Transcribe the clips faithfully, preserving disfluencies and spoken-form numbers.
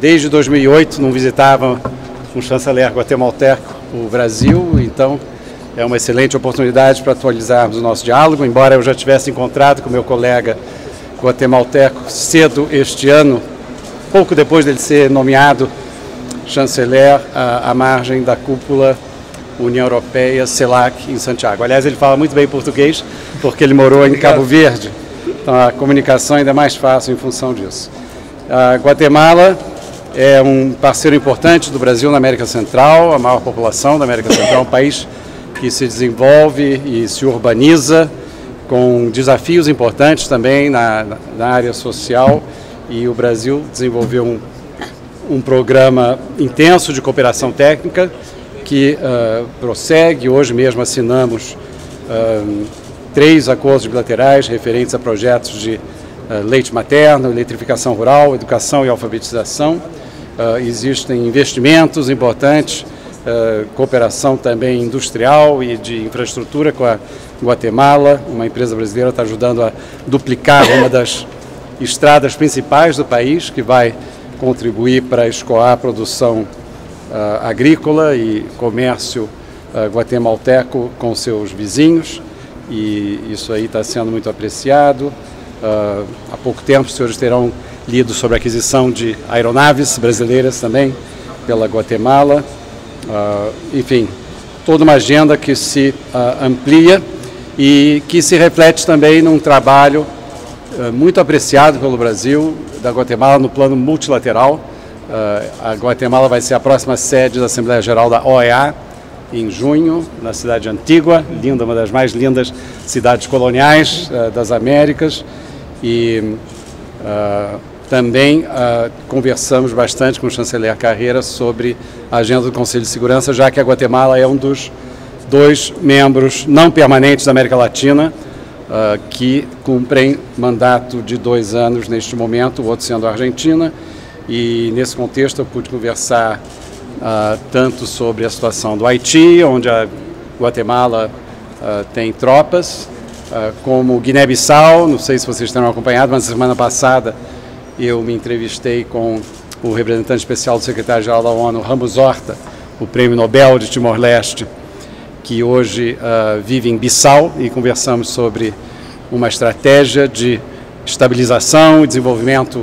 desde dois mil e oito não visitava um chanceler guatemalteco o Brasil, então é uma excelente oportunidade para atualizarmos o nosso diálogo, embora eu já tivesse encontrado com meu colega guatemalteco cedo este ano, pouco depois dele ser nomeado chanceler à, à margem da cúpula União Europeia, CELAC, em Santiago. Aliás, ele fala muito bem português, porque ele morou em Cabo Verde. Então, a comunicação ainda é mais fácil em função disso. A Guatemala é um parceiro importante do Brasil na América Central, a maior população da América Central, um país que se desenvolve e se urbaniza, com desafios importantes também na, na área social, e o Brasil desenvolveu um, um programa intenso de cooperação técnica, que uh, prossegue. Hoje mesmo assinamos uh, três acordos bilaterais referentes a projetos de uh, leite materno, eletrificação rural, educação e alfabetização. Uh, existem investimentos importantes, uh, cooperação também industrial e de infraestrutura com a Guatemala. Uma empresa brasileira está ajudando a duplicar uma das estradas principais do país, que vai contribuir para escoar a produção Uh, agrícola e comércio uh, guatemalteco com seus vizinhos, e isso aí está sendo muito apreciado. Uh, há pouco tempo os senhores terão lido sobre a aquisição de aeronaves brasileiras também pela Guatemala. Uh, enfim, toda uma agenda que se uh, amplia e que se reflete também num trabalho uh, muito apreciado pelo Brasil, da Guatemala, no plano multilateral. Uh, a Guatemala vai ser a próxima sede da Assembleia Geral da O E A em junho, na cidade Antigua, linda, uma das mais lindas cidades coloniais uh, das Américas, e uh, também uh, conversamos bastante com o chanceler Carreira sobre a agenda do Conselho de Segurança, já que a Guatemala é um dos dois membros não permanentes da América Latina uh, que cumprem mandato de dois anos neste momento, o outro sendo a Argentina. E, nesse contexto, eu pude conversar uh, tanto sobre a situação do Haiti, onde a Guatemala uh, tem tropas, uh, como Guiné-Bissau. Não sei se vocês terão acompanhado, mas semana passada eu me entrevistei com o representante especial do secretário-geral da ONU, Ramos Horta, o prêmio Nobel de Timor-Leste, que hoje uh, vive em Bissau, e conversamos sobre uma estratégia de estabilização e desenvolvimento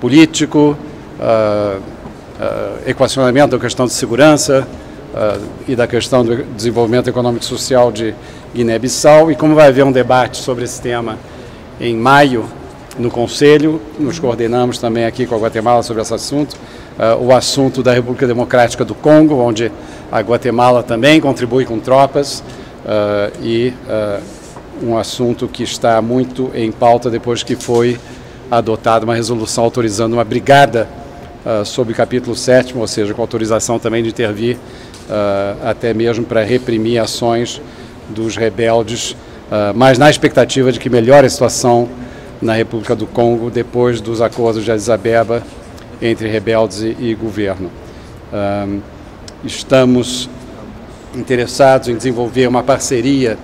político, Uh, uh, equacionamento da questão de segurança uh, e da questão do desenvolvimento econômico e social de Guiné-Bissau, e como vai haver um debate sobre esse tema em maio no Conselho, nos coordenamos também aqui com a Guatemala sobre esse assunto, uh, o assunto da República Democrática do Congo, onde a Guatemala também contribui com tropas, uh, e uh, um assunto que está muito em pauta depois que foi adotada uma resolução autorizando uma brigada Uh, sob o capítulo sétimo, ou seja, com autorização também de intervir uh, até mesmo para reprimir ações dos rebeldes, uh, mas na expectativa de que melhore a situação na República do Congo depois dos acordos de Addis Abeba entre rebeldes e, e governo. Uh, estamos interessados em desenvolver uma parceria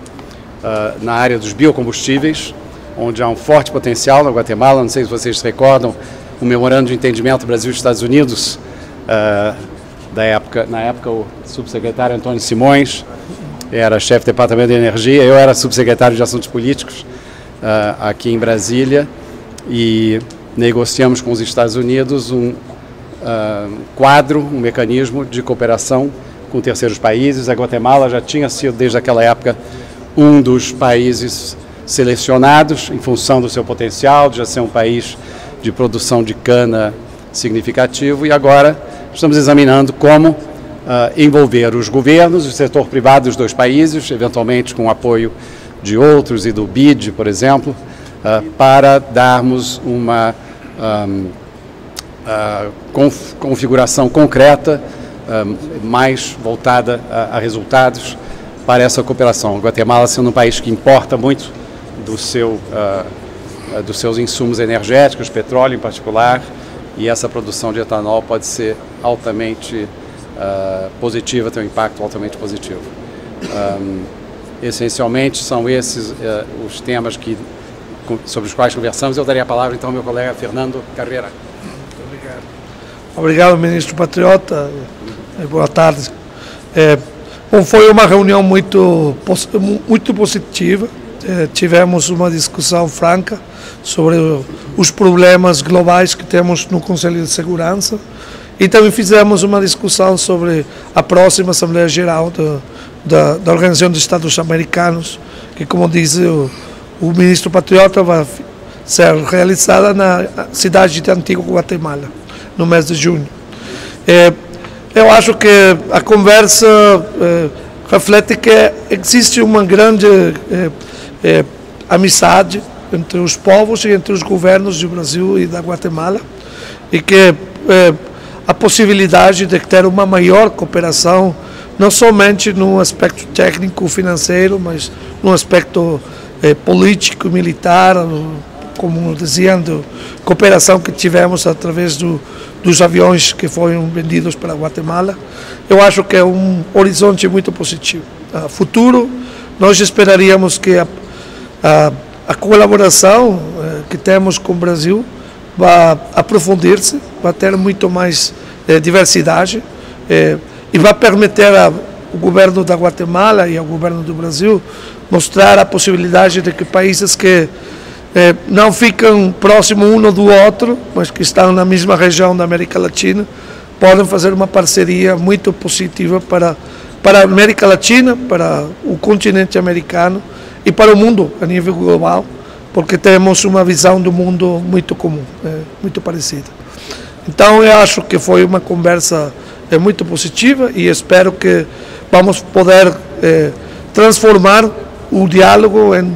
uh, na área dos biocombustíveis, onde há um forte potencial na Guatemala. Não sei se vocês se recordam, o memorando de entendimento Brasil e Estados Unidos, uh, da época, na época o subsecretário Antônio Simões era chefe do Departamento de Energia, eu era subsecretário de Assuntos Políticos uh, aqui em Brasília, e negociamos com os Estados Unidos um uh, quadro, um mecanismo de cooperação com terceiros países. A Guatemala já tinha sido, desde aquela época, um dos países selecionados em função do seu potencial, de já ser um país de produção de cana significativo, e agora estamos examinando como uh, envolver os governos, o setor privado dos dois países, eventualmente com o apoio de outros e do B I D, por exemplo, uh, para darmos uma um, uh, conf configuração concreta, uh, mais voltada a, a resultados para essa cooperação. Guatemala sendo um país que importa muito do seu uh, dos seus insumos energéticos, petróleo em particular, e essa produção de etanol pode ser altamente uh, positiva, tem um impacto altamente positivo. Um, essencialmente são esses uh, os temas que, sobre os quais conversamos. Eu daria a palavra então ao meu colega Fernando Carreira. Muito obrigado. Obrigado, ministro Patriota. Boa tarde. É, bom, foi uma reunião muito, muito positiva. É, tivemos uma discussão franca sobre os problemas globais que temos no Conselho de Segurança e também fizemos uma discussão sobre a próxima Assembleia Geral do, da, da Organização dos Estados Americanos, que, como diz o, o ministro Patriota, vai ser realizada na cidade de Antigua, Guatemala, no mês de junho. É, eu acho que a conversa é, reflete que existe uma grande é, é, amizade entre os povos e entre os governos do Brasil e da Guatemala, e que é, a possibilidade de ter uma maior cooperação, não somente no aspecto técnico financeiro, mas no aspecto é, político, militar, como dizendo, cooperação que tivemos através do, dos aviões que foram vendidos para Guatemala. Eu acho que é um horizonte muito positivo. A futuro, nós esperaríamos que a, a, a colaboração eh, que temos com o Brasil vá aprofundar-se, vai ter muito mais eh, diversidade eh, e vai permitir a, ao governo da Guatemala e ao governo do Brasil mostrar a possibilidade de que países que Eh, não ficam próximos um do outro, mas que estão na mesma região da América Latina, podem fazer uma parceria muito positiva para, para a América Latina, para o continente americano e para o mundo a nível global, porque temos uma visão do mundo muito comum, eh, muito parecida. Então eu acho que foi uma conversa eh, muito positiva e espero que vamos poder eh, transformar o diálogo em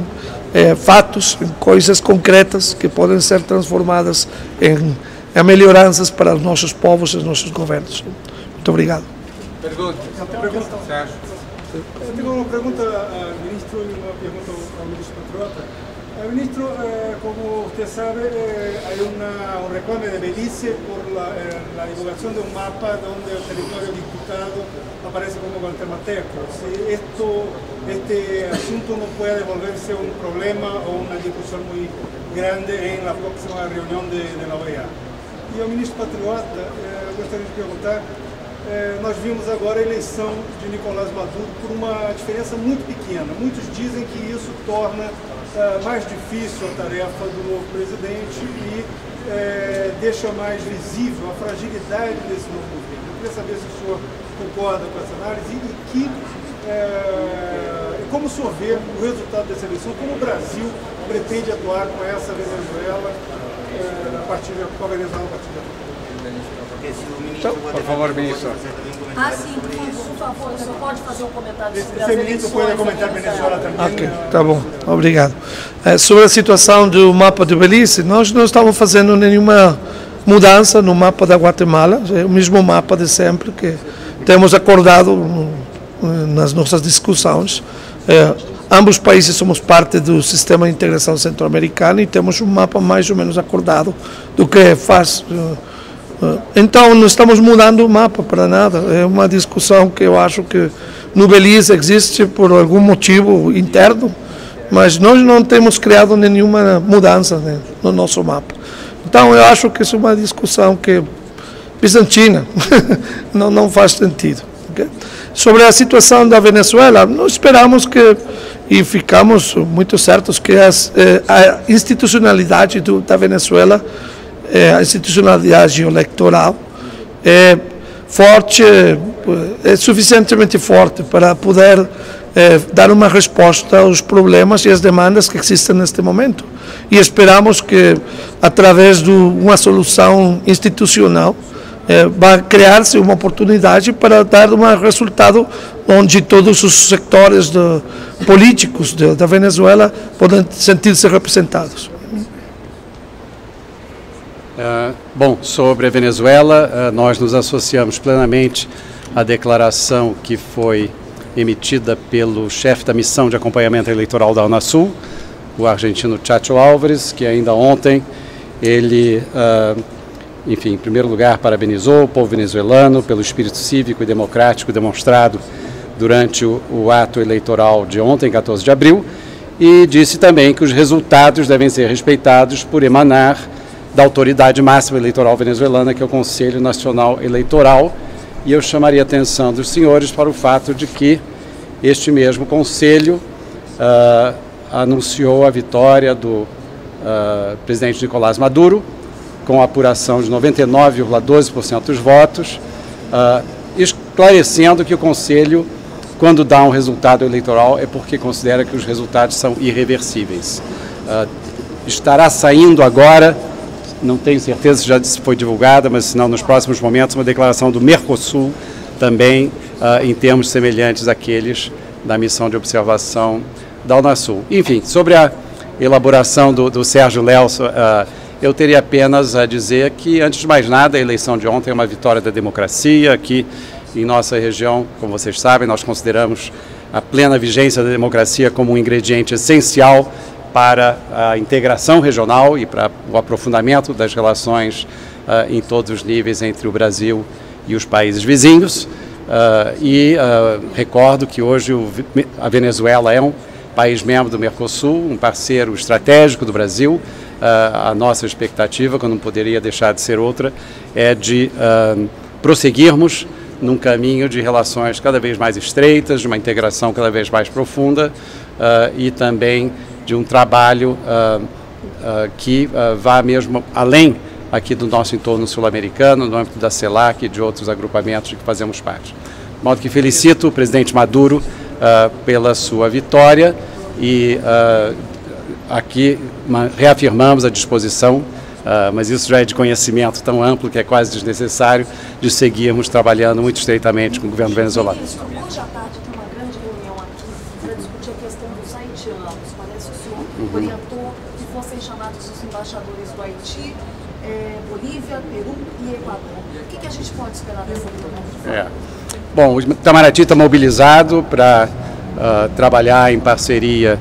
É, fatos, em coisas concretas que podem ser transformadas em, em melhoranças para os nossos povos e os nossos governos. Muito obrigado. Pergunta. Pergunta. Eu tenho uma pergunta, ministro, e uma pergunta ao ministro Patriota. Ministro, como você sabe, há um reclame de Belize por a divulgação de um mapa onde o território disputado aparece como guatemalteco. Se isto... este asunto no puede volverse un problema o una discusión muy grande en la próxima reunión de, de la O E A. E ao ministro Patriota, eh, gostaria de perguntar, eh, nós vimos agora a eleição de Nicolás Maduro por uma diferença muito pequena. Muitos dizem que isso torna eh, mais difícil a tarefa do novo presidente e eh, deixa mais visível a fragilidade desse novo governo. Eu queria saber se o senhor concorda com essa análise e que... Eh, como o senhor vê o resultado dessa eleição? Como o Brasil pretende atuar com essa Venezuela eh, a partir de qual Venezuela a partir de... Então, por favor, ministro. Ah, sim, por favor, o senhor pode fazer um comentário sobre a Venezuela? Pode comentar Venezuela também. Ok, tá bom, obrigado. É, sobre a situação do mapa de Belize, nós não estamos fazendo nenhuma mudança no mapa da Guatemala, é o mesmo mapa de sempre que temos acordado nas nossas discussões. É, ambos países somos parte do sistema de integração centro-americana e temos um mapa mais ou menos acordado do que faz. Então, não estamos mudando o mapa para nada. É uma discussão que eu acho que no Belize existe por algum motivo interno, mas nós não temos criado nenhuma mudança, né, no nosso mapa. Então, eu acho que isso é uma discussão que bizantina, não, não faz sentido. Okay? Sobre a situação da Venezuela, nós esperamos que, e ficamos muito certos, que as, eh, a institucionalidade do, da Venezuela, eh, a institucionalidade eleitoral, é forte, é suficientemente forte para poder eh, dar uma resposta aos problemas e às demandas que existem neste momento. E esperamos que, através de uma solução institucional, É, vai criar-se uma oportunidade para dar um resultado onde todos os sectores de, políticos de, da Venezuela podem sentir-se representados. Ah, bom, sobre a Venezuela, nós nos associamos plenamente à declaração que foi emitida pelo chefe da missão de acompanhamento eleitoral da Unasul, o argentino Chacho Alvarez, que ainda ontem ele... Ah, enfim, em primeiro lugar, parabenizou o povo venezuelano pelo espírito cívico e democrático demonstrado durante o, o ato eleitoral de ontem, quatorze de abril, e disse também que os resultados devem ser respeitados por emanar da autoridade máxima eleitoral venezuelana, que é o Conselho Nacional Eleitoral. E eu chamaria a atenção dos senhores para o fato de que este mesmo Conselho uh, anunciou a vitória do uh, presidente Nicolás Maduro, com a apuração de noventa e nove vírgula doze por cento dos votos, uh, esclarecendo que o Conselho, quando dá um resultado eleitoral, é porque considera que os resultados são irreversíveis. Uh, estará saindo agora, não tenho certeza se já foi divulgada, mas se não, nos próximos momentos, uma declaração do Mercosul também, uh, em termos semelhantes àqueles da missão de observação da Unasul. Enfim, sobre a elaboração do, do Sérgio Lelson, uh, eu teria apenas a dizer que, antes de mais nada, a eleição de ontem é uma vitória da democracia, que em nossa região, como vocês sabem, nós consideramos a plena vigência da democracia como um ingrediente essencial para a integração regional e para o aprofundamento das relações uh, em todos os níveis entre o Brasil e os países vizinhos. Uh, e uh, recordo que hoje o, a Venezuela é um país membro do Mercosul, um parceiro estratégico do Brasil. Uh, a nossa expectativa, que eu não poderia deixar de ser outra, é de uh, prosseguirmos num caminho de relações cada vez mais estreitas, de uma integração cada vez mais profunda uh, e também de um trabalho uh, uh, que uh, vá mesmo além aqui do nosso entorno sul-americano, no âmbito da CELAC e de outros agrupamentos de que fazemos parte. De modo que felicito o presidente Maduro uh, pela sua vitória e uh, aqui reafirmamos a disposição, Uh, mas isso já é de conhecimento tão amplo que é quase desnecessário, de seguirmos trabalhando muito estreitamente com o governo venezuelano. Hoje à tarde tem uma grande reunião aqui para discutir a questão dos haitianos. Parece que o senhor uhum. orientou que fossem chamados os embaixadores do Haiti, é, Bolívia, Peru e Equador. O que, que a gente pode esperar dessa reunião? É. Bom, o Itamaraty está mobilizado para uh, trabalhar em parceria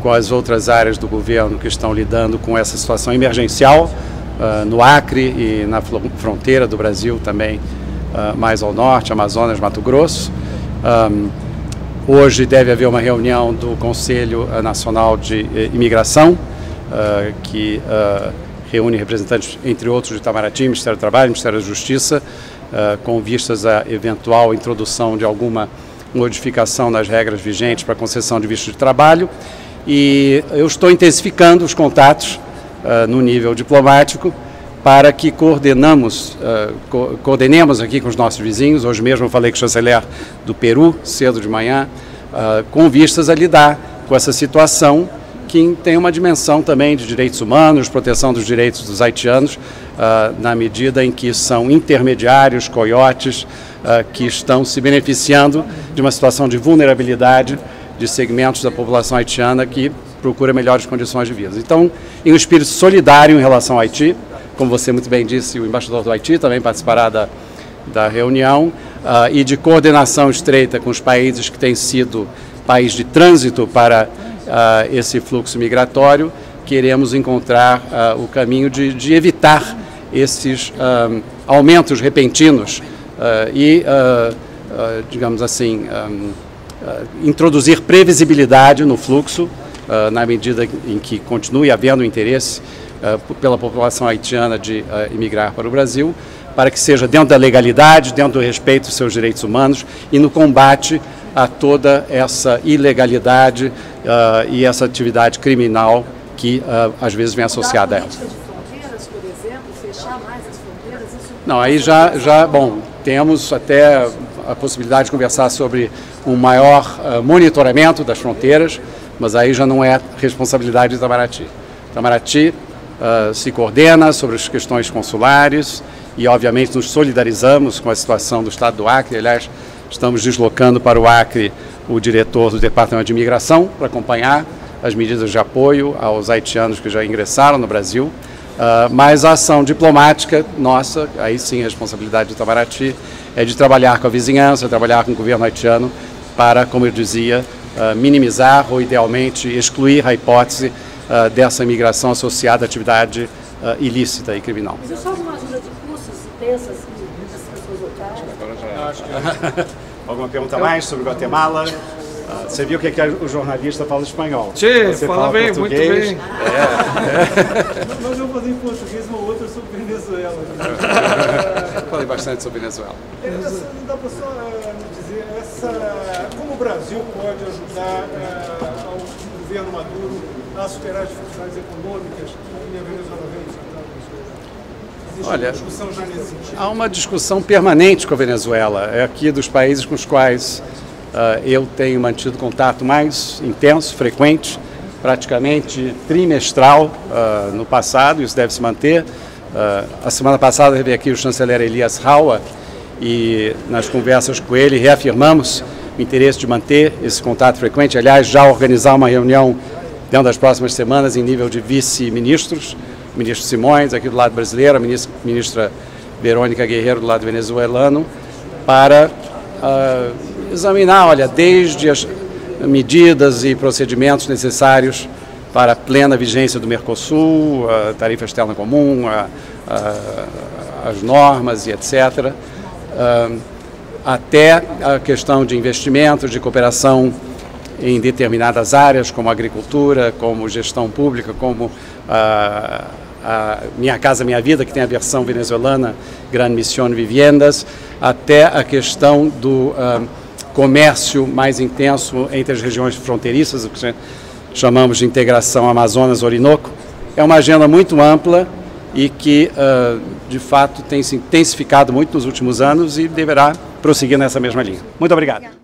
com as outras áreas do governo que estão lidando com essa situação emergencial, uh, no Acre e na fronteira do Brasil também, uh, mais ao norte, Amazonas, Mato Grosso. Um, hoje deve haver uma reunião do Conselho Nacional de Imigração, uh, que uh, reúne representantes, entre outros, do Itamaraty, Ministério do Trabalho, Ministério da Justiça, uh, com vistas à eventual introdução de alguma modificação nas regras vigentes para concessão de visto de trabalho. E eu estou intensificando os contatos uh, no nível diplomático para que coordenamos, uh, co coordenemos aqui com os nossos vizinhos. Hoje mesmo eu falei com o chanceler do Peru, cedo de manhã, uh, com vistas a lidar com essa situação que tem uma dimensão também de direitos humanos, proteção dos direitos dos haitianos, uh, na medida em que são intermediários, coiotes, uh, que estão se beneficiando de uma situação de vulnerabilidade de segmentos da população haitiana que procura melhores condições de vida. Então, em um espírito solidário em relação ao Haiti, como você muito bem disse, o embaixador do Haiti também participará da, da reunião, uh, e de coordenação estreita com os países que têm sido país de trânsito para uh, esse fluxo migratório, queremos encontrar uh, o caminho de, de evitar esses uh, aumentos repentinos uh, e, uh, uh, digamos assim, um, introduzir previsibilidade no fluxo, uh, na medida em que continue havendo interesse uh, pela população haitiana de uh, emigrar para o Brasil, para que seja dentro da legalidade, dentro do respeito dos seus direitos humanos e no combate a toda essa ilegalidade uh, e essa atividade criminal que uh, às vezes vem associada a ela. Não, aí já, já, bom, temos até a possibilidade de conversar sobre um maior uh, monitoramento das fronteiras, mas aí já não é responsabilidade do Itamaraty. O Itamaraty uh, se coordena sobre as questões consulares e, obviamente, nos solidarizamos com a situação do estado do Acre. Aliás, estamos deslocando para o Acre o diretor do Departamento de Imigração para acompanhar as medidas de apoio aos haitianos que já ingressaram no Brasil. Uh, mas a ação diplomática nossa, aí sim a responsabilidade do Itamaraty, é de trabalhar com a vizinhança, trabalhar com o governo haitiano para, como eu dizia, uh, minimizar ou idealmente excluir a hipótese uh, dessa imigração associada à atividade uh, ilícita e criminal. Mas é só uma ajuda de custos dessas pessoas locais? Alguma pergunta mais sobre Guatemala? Uh, você viu que aqui o jornalista fala espanhol. Sim, fala, fala bem, português, muito bem. É, é. Mas eu vou fazer em português uma outra. sobre Venezuela. Falei bastante sobre Venezuela. É, não dá para só uh, dizer essa, como o Brasil pode ajudar uh, ao governo Maduro a superar as dificuldades econômicas que a Venezuela vem? Olha, há uma discussão permanente com a Venezuela, é aqui dos países com os quais uh, eu tenho mantido contato mais intenso, frequente, praticamente trimestral uh, no passado, isso deve se manter. Uh, a semana passada veio aqui o chanceler Elias Raua e nas conversas com ele reafirmamos o interesse de manter esse contato frequente, aliás, já organizar uma reunião dentro das próximas semanas em nível de vice-ministros, ministro Simões, aqui do lado brasileiro, a ministra Verônica Guerreiro, do lado venezuelano, para uh, examinar, olha, desde as medidas e procedimentos necessários para a plena vigência do Mercosul, a tarifa externa comum, a, a, as normas e etcétera, uh, até a questão de investimentos, de cooperação em determinadas áreas, como agricultura, como gestão pública, como a uh, A Minha Casa Minha Vida, que tem a versão venezuelana, Grande Mission Viviendas, até a questão do uh, comércio mais intenso entre as regiões fronteiriças, o que chamamos de integração Amazonas-Orinoco. É uma agenda muito ampla e que, uh, de fato, tem se intensificado muito nos últimos anos e deverá prosseguir nessa mesma linha. Muito obrigado.